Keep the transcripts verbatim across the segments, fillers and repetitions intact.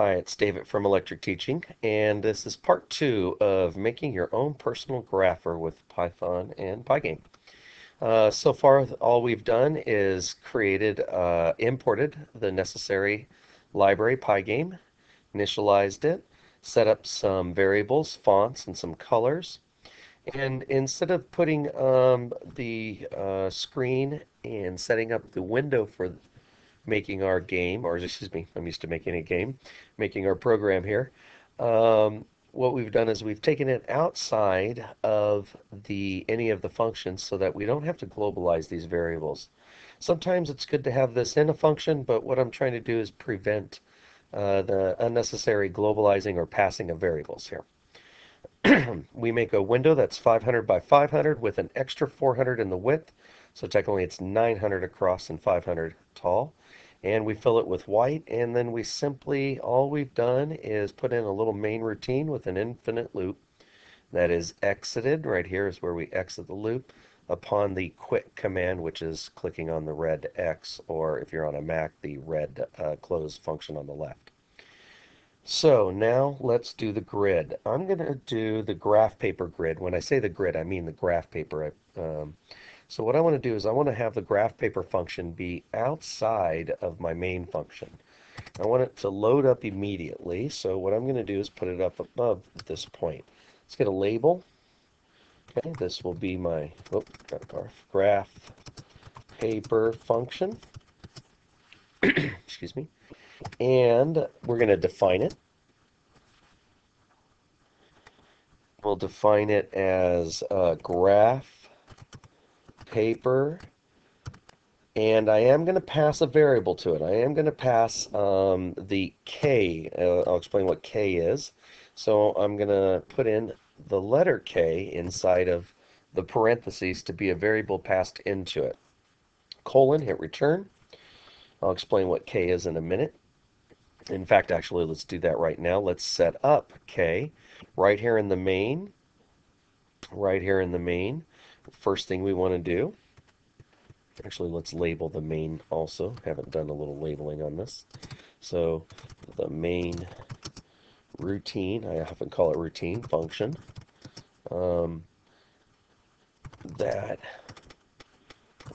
Hi, it's David from Electric Teaching, and this is part two of making your own personal grapher with Python and Pygame. Uh, so far, all we've done is created, uh, imported the necessary library Pygame, initialized it, set up some variables, fonts, and some colors. And instead of putting um, the uh, screen and setting up the window for making our game, or excuse me, I'm used to making a game, making our program here. Um, what we've done is we've taken it outside of the any of the functions so that we don't have to globalize these variables. Sometimes it's good to have this in a function, but what I'm trying to do is prevent uh, the unnecessary globalizing or passing of variables here. We make a window that's five hundred by five hundred with an extra four hundred in the width, so technically it's nine hundred across and five hundred tall, and we fill it with white, and then we simply, all we've done is put in a little main routine with an infinite loop that is exited. Right here is where we exit the loop upon the quit command, which is clicking on the red X, or if you're on a Mac, the red uh, close function on the left. So now let's do the grid. I'm going to do the graph paper grid. When I say the grid, I mean the graph paper. Um, so what I want to do is I want to have the graph paper function be outside of my main function. I want it to load up immediately. So what I'm going to do is put it up above this point. Let's get a label. Okay, this will be my oh, graph paper function. Excuse me. And we're going to define it. We'll define it as uh, graph paper, and I am going to pass a variable to it. I am going to pass um, the K. Uh, I'll explain what K is. So I'm going to put in the letter K inside of the parentheses to be a variable passed into it. Colon, hit return. I'll explain what K is in a minute. In fact, actually, let's do that right now. Let's set up K right here in the main. Right here in the main. First thing we want to do, actually, let's label the main also. Haven't done a little labeling on this. So the main routine, I often call it routine function, um, that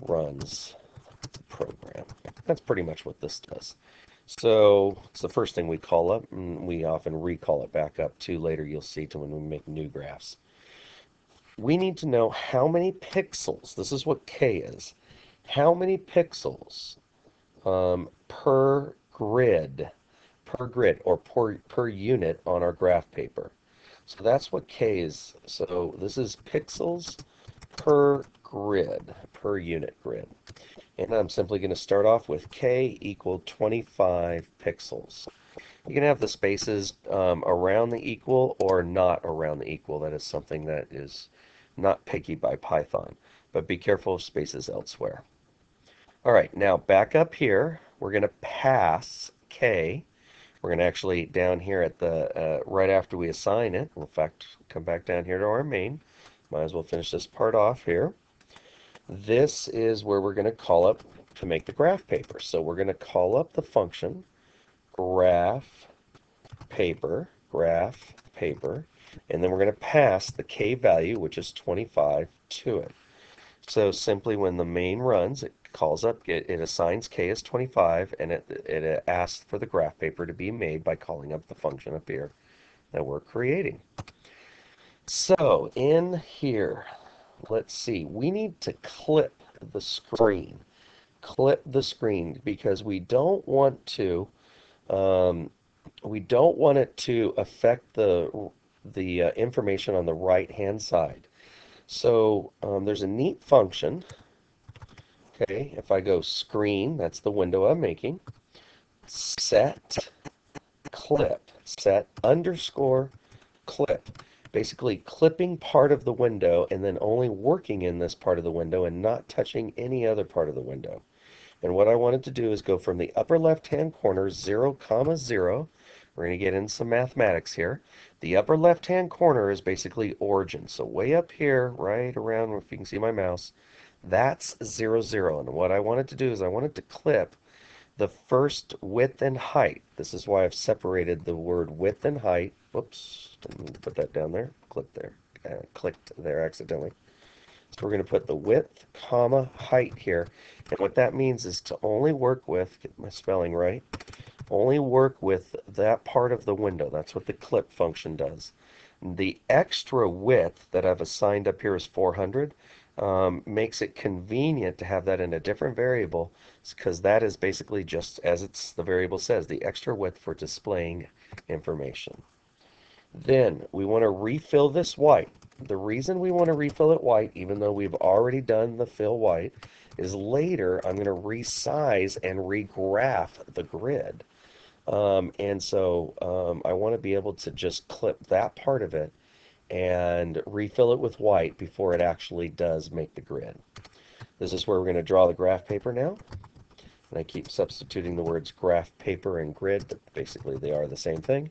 runs the program. That's pretty much what this does. So it's the first thing we call up, and we often recall it back up to later. You'll see to when we make new graphs. We need to know how many pixels, this is what K is, how many pixels um, per grid, per grid or per, per unit on our graph paper. So that's what K is. So this is pixels per grid, per unit grid. And I'm simply going to start off with K equal twenty-five pixels. You can have the spaces um, around the equal or not around the equal. That is something that is not picky by Python, but be careful of spaces elsewhere. All right, now back up here, we're going to pass K. We're going to actually down here at the uh, right after we assign it. In fact, come back down here to our main. Might as well finish this part off here. This is where we're going to call up to make the graph paper. So we're going to call up the function graph paper, graph paper, and then we're going to pass the K value, which is twenty-five, to it. So simply when the main runs, it calls up, it, it assigns K as twenty-five, and it, it asks for the graph paper to be made by calling up the function up here that we're creating. So in here, let's see, we need to clip the screen. Clip the screen because we don't want to um, we don't want it to affect the the uh, information on the right hand side. So um, there's a neat function. Okay, if I go screen, that's the window I'm making. Set clip, set underscore clip. Basically clipping part of the window and then only working in this part of the window and not touching any other part of the window. And what I wanted to do is go from the upper left hand corner zero comma zero. We're going to get in some mathematics here. The upper left hand corner is basically origin. So way up here, right around if you can see my mouse, that's zero zero. And what I wanted to do is I wanted to clip the first width and height. This is why I've separated the word width and height. Whoops, didn't mean to put that down there. Click there. Uh, clicked there accidentally. So we're going to put the width, comma, height here. And what that means is to only work with, get my spelling right, only work with that part of the window. That's what the clip function does. The extra width that I've assigned up here is four hundred. Um, makes it convenient to have that in a different variable, because that is basically just as it's the variable says, the extra width for displaying information. Then we want to refill this white. The reason we want to refill it white, even though we've already done the fill white, is later I'm going to resize and regraph the grid. Um, and so um, I want to be able to just clip that part of it and refill it with white before it actually does make the grid. This is where we're going to draw the graph paper now. And I keep substituting the words graph paper and grid, but basically they are the same thing.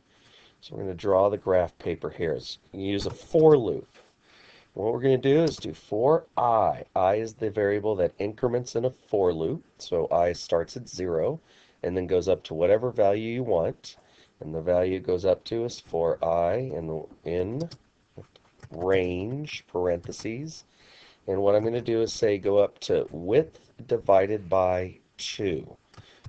So we're going to draw the graph paper here. It's, you can use a for loop. What we're going to do is do for I. I is the variable that increments in a for loop. So I starts at zero and then goes up to whatever value you want. And the value it goes up to is for I in, in range, parentheses, and what I'm going to do is say go up to width divided by two.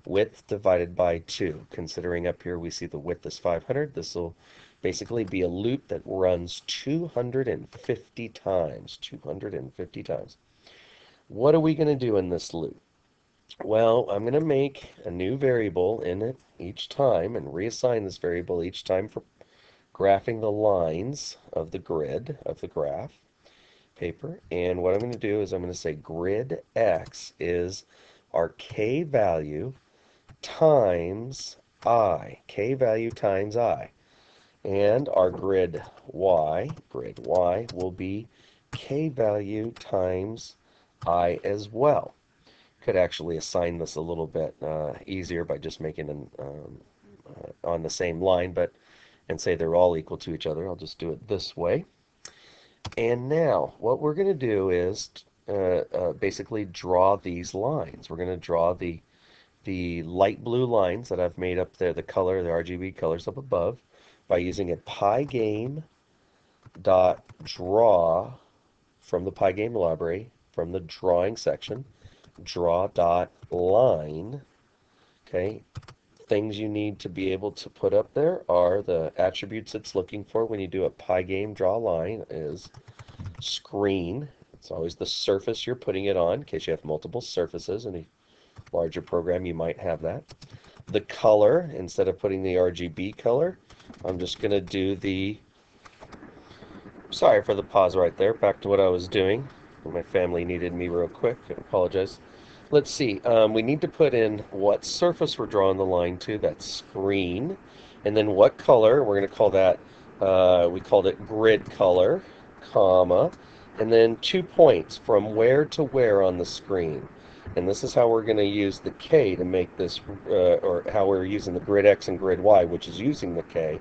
Width divided by two. Considering up here we see the width is five hundred, this will basically be a loop that runs two hundred fifty times. two hundred fifty times. What are we going to do in this loop? Well, I'm going to make a new variable in it each time and reassign this variable each time for graphing the lines of the grid, of the graph paper. And what I'm going to do is I'm going to say grid X is our K value times I, K value times I. And our grid Y, grid Y will be K value times I as well. Could actually assign this a little bit uh, easier by just making them um, uh, on the same line, but and say they're all equal to each other. I'll just do it this way. And now what we're going to do is uh, uh, basically draw these lines. We're going to draw the the light blue lines that I've made up there, the color, the R G B colors up above, by using a Pygame dot draw from the Pygame library, from the drawing section, draw dot line. Okay. Things you need to be able to put up there are the attributes it's looking for when you do a Pygame draw line is screen. It's always the surface you're putting it on in case you have multiple surfaces. In a larger program you might have that. The color, instead of putting the R G B color, I'm just going to do the, sorry for the pause right there, back to what I was doing. My family needed me real quick, I apologize. Let's see, um, we need to put in what surface we're drawing the line to, that's green, and then what color, we're going to call that, uh, we called it grid color, comma, and then two points from where to where on the screen. And this is how we're going to use the K to make this, uh, or how we're using the grid X and grid Y, which is using the K,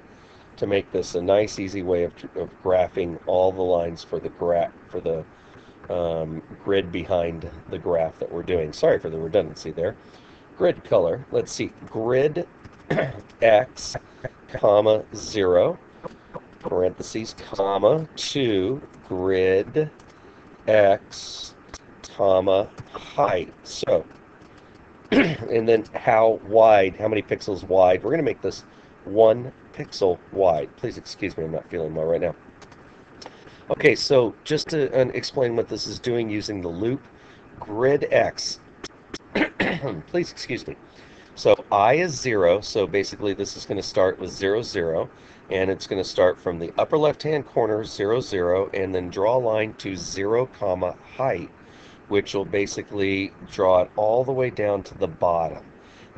to make this a nice easy way of, of graphing all the lines for the graph, for the Um, grid behind the graph that we're doing. Sorry for the redundancy there. Grid color, let's see, grid X, comma, zero, parentheses, comma, two, grid X, comma, height. So, and then how wide, how many pixels wide? We're going to make this one pixel wide. Please excuse me, I'm not feeling well right now. Okay, so just to explain what this is doing using the loop, grid X, please excuse me. So I is zero, so basically this is going to start with zero, zero, and it's going to start from the upper left-hand corner, zero, zero, and then draw a line to zero, comma, height, which will basically draw it all the way down to the bottom.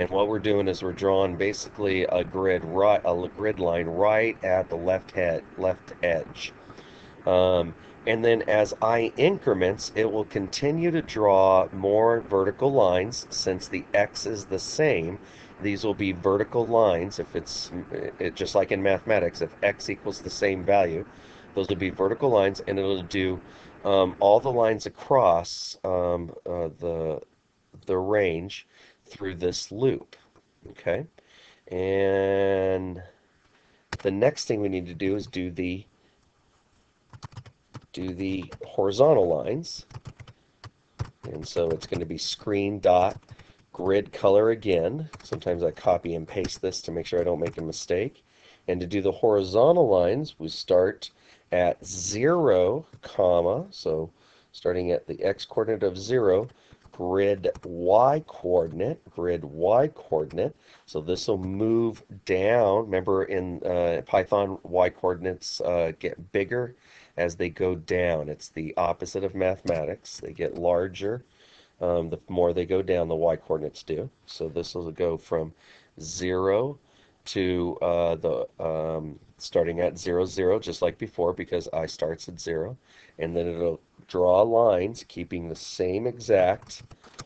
And what we're doing is we're drawing basically a grid, right, a grid line right at the left head, left edge. Um, and then as I increments, it will continue to draw more vertical lines. Since the X is the same, these will be vertical lines. If it's it, just like in mathematics, if X equals the same value, those will be vertical lines, and it'll do um, all the lines across um, uh, the the range through this loop. Okay, and the next thing we need to do is do the do the horizontal lines, and so it's going to be screen dot grid color again. Sometimes I copy and paste this to make sure I don't make a mistake. And to do the horizontal lines, we start at zero comma, so starting at the x coordinate of zero, grid y coordinate, grid y coordinate. So this will move down. Remember in uh, Python, y coordinates uh, get bigger as they go down. It's the opposite of mathematics. They get larger um, the more they go down. The y coordinates do. So this will go from zero to uh, the um, starting at zero zero, just like before, because I starts at zero, and then it'll draw lines keeping the same exact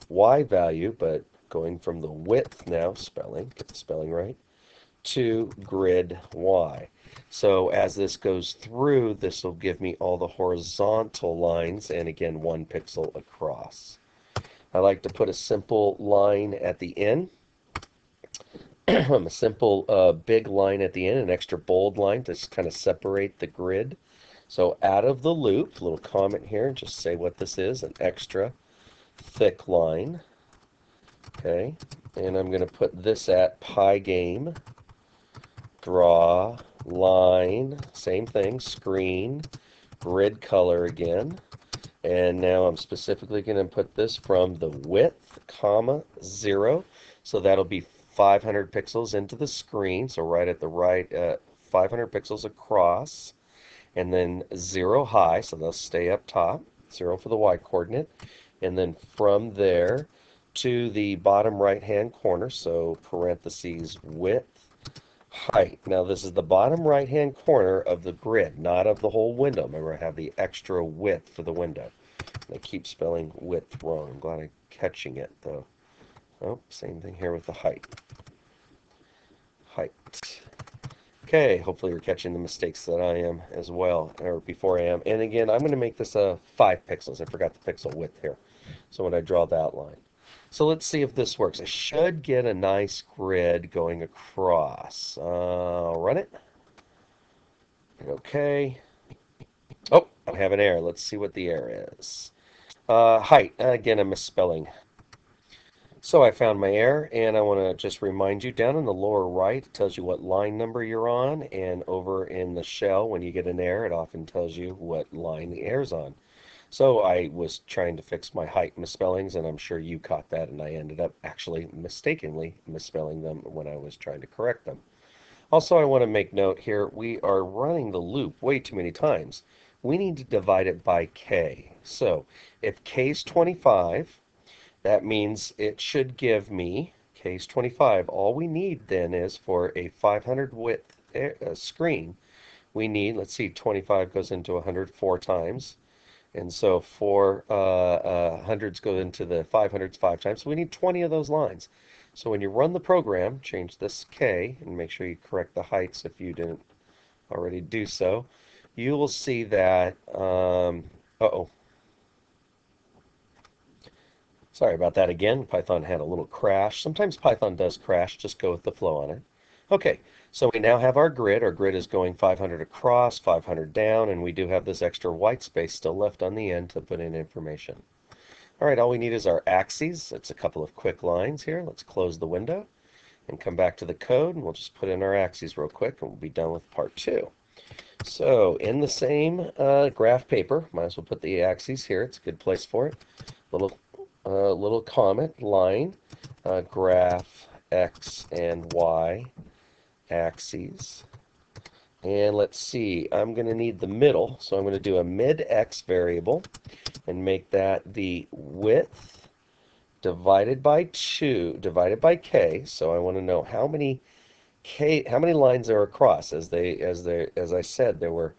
y value, but going from the width now, spelling, get the spelling right, to grid y. So as this goes through, this will give me all the horizontal lines, and again one pixel across. I like to put a simple line at the end. A simple uh, big line at the end, an extra bold line to kind of separate the grid. So out of the loop, little comment here, just say what this is, an extra thick line. Okay, and I'm going to put this at Pygame, draw, line, same thing, screen, grid color again. And now I'm specifically going to put this from the width, comma, zero. So that'll be five hundred pixels into the screen, so right at the right, uh, five hundred pixels across, and then zero high, so they'll stay up top, zero for the y coordinate, and then from there to the bottom right hand corner, so parentheses width, height. Now this is the bottom right hand corner of the grid, not of the whole window. Remember, I have the extra width for the window. And I keep spelling width wrong. I'm glad I'm catching it though. Oh, same thing here with the height. Height. Okay, hopefully you're catching the mistakes that I am as well, or before I am. And again, I'm going to make this uh, five pixels. I forgot the pixel width here. So when I draw the outline. So let's see if this works. I should get a nice grid going across. Uh, I'll run it. Okay. Oh, I have an error. Let's see what the error is. Uh, height. Again, I'm misspelling. So I found my error, and I want to just remind you, down in the lower right, it tells you what line number you're on, and over in the shell, when you get an error, it often tells you what line the error's on. So I was trying to fix my height misspellings, and I'm sure you caught that, and I ended up actually mistakenly misspelling them when I was trying to correct them. Also, I want to make note here, we are running the loop way too many times. We need to divide it by k. So if k is twenty-five, that means it should give me case twenty-five. All we need then is for a five hundred width screen. We need, let's see, twenty-five goes into one hundred four times. And so four uh, uh, hundreds go into the five hundreds five times. So we need twenty of those lines. So when you run the program, change this K and make sure you correct the heights if you didn't already do so. You will see that, um, uh-oh. Sorry about that again. Python had a little crash. Sometimes Python does crash. Just go with the flow on it. Okay, so we now have our grid. Our grid is going five hundred across, five hundred down, and we do have this extra white space still left on the end to put in information. All right, all we need is our axes. It's a couple of quick lines here. Let's close the window and come back to the code, and we'll just put in our axes real quick, and we'll be done with part two. So in the same uh, graph paper, might as well put the axes here. It's a good place for it. Little Uh, little comment line, uh, graph x and y axes, and let's see, I'm going to need the middle, so I'm going to do a mid x variable and make that the width divided by two divided by k. So I want to know how many k how many lines are across. As they as they as I said, there were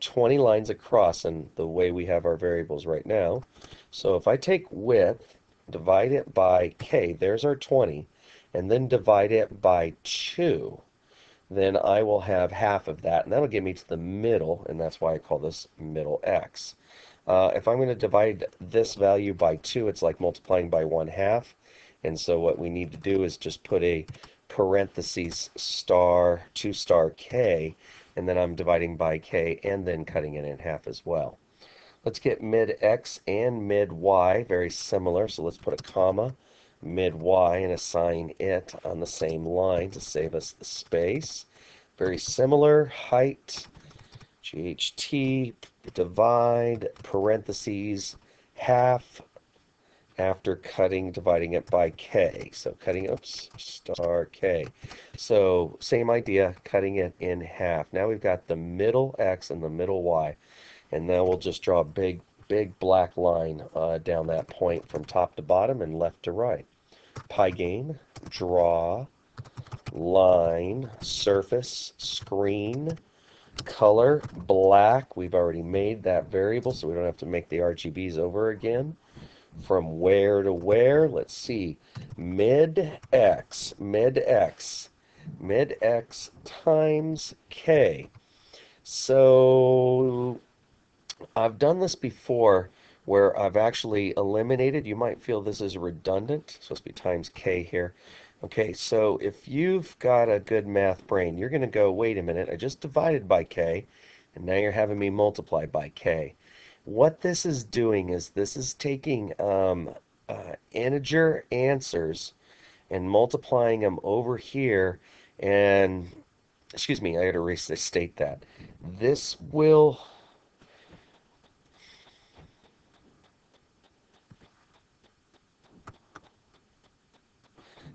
twenty lines across in the way we have our variables right now. So if I take width, divide it by k, there's our twenty, and then divide it by two, then I will have half of that, and that'll get me to the middle, and that's why I call this middle x. Uh, if I'm going to divide this value by two, it's like multiplying by one half, And so what we need to do is just put a parentheses star two star k, and then I'm dividing by k and then cutting it in half as well. Let's get mid x and mid y, very similar, so let's put a comma mid y and assign it on the same line to save us the space. Very similar, height, G H T, divide, parentheses, half, after cutting, dividing it by k. So cutting, oops, star k. So same idea, cutting it in half. Now we've got the middle x and the middle y. And now we'll just draw a big, big black line uh, down that point from top to bottom and left to right. Pygame, draw, line, surface, screen, color, black. We've already made that variable, so we don't have to make the R G Bs over again. From where to where? Let's see. Mid x, mid x, mid x times k. So I've done this before where I've actually eliminated. You might feel this is redundant. It's supposed to be times k here. Okay, so if you've got a good math brain, you're going to go, wait a minute, I just divided by k, and now you're having me multiply by k. What this is doing is this is taking um, uh, integer answers and multiplying them over here, and, excuse me, I got to restate that. This will...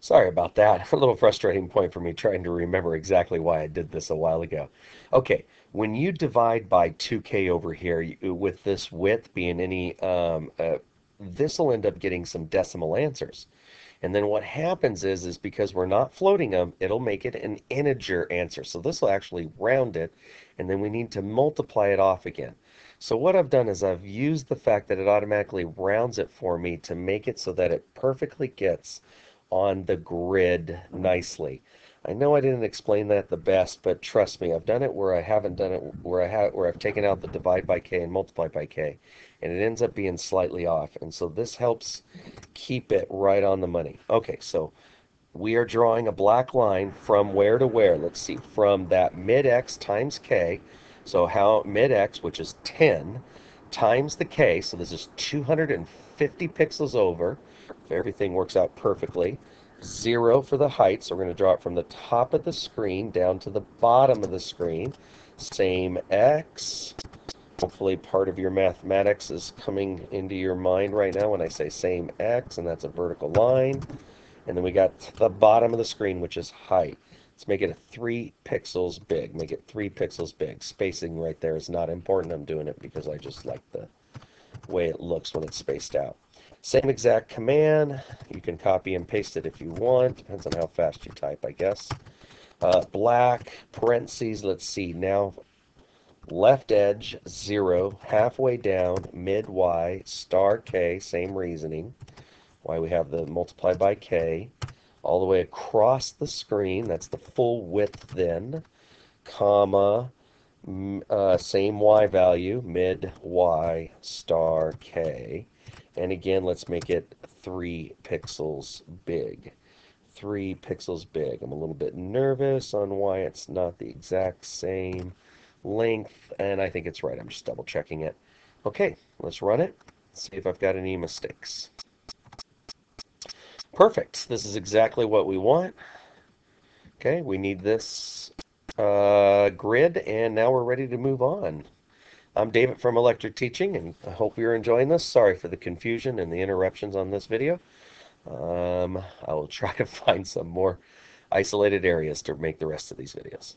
Sorry about that. A little frustrating point for me trying to remember exactly why I did this a while ago. Okay, when you divide by two k over here, you, with this width being any, um, uh, this will end up getting some decimal answers. And then what happens is, is because we're not floating them, it'll make it an integer answer. So this will actually round it, and then we need to multiply it off again. So what I've done is I've used the fact that it automatically rounds it for me to make it so that it perfectly gets on the grid nicely. I know I didn't explain that the best, but trust me, I've done it where I haven't done it, where I have, where I've taken out the divide by k and multiply by k, and it ends up being slightly off. And so this helps keep it right on the money. Okay, so we are drawing a black line from where to where. Let's see, from that mid x times k. So how mid x, which is ten, times the k, so this is two hundred fifty pixels over. Everything works out perfectly. Zero for the height, so we're going to draw it from the top of the screen down to the bottom of the screen. Same x. Hopefully part of your mathematics is coming into your mind right now when I say same x, and that's a vertical line. And then we got the bottom of the screen, which is height. Let's make it a three pixels big. Make it three pixels big. Spacing right there is not important. I'm doing it because I just like the way it looks when it's spaced out. Same exact command. You can copy and paste it if you want. Depends on how fast you type, I guess. Uh, black, parentheses, let's see. Now, left edge, zero. Halfway down, mid y, star k, same reasoning. Why we have the multiply by k. All the way across the screen, that's the full width then. Comma, uh, same y value, mid y, star k. And again, let's make it three pixels big. Three pixels big. I'm a little bit nervous on why it's not the exact same length, and I think it's right. I'm just double checking it. Okay, let's run it, see if I've got any mistakes. Perfect. This is exactly what we want. Okay, we need this uh, grid, and now we're ready to move on. I'm David from Electric Teaching, and I hope you're enjoying this. Sorry for the confusion and the interruptions on this video. Um, I will try to find some more isolated areas to make the rest of these videos.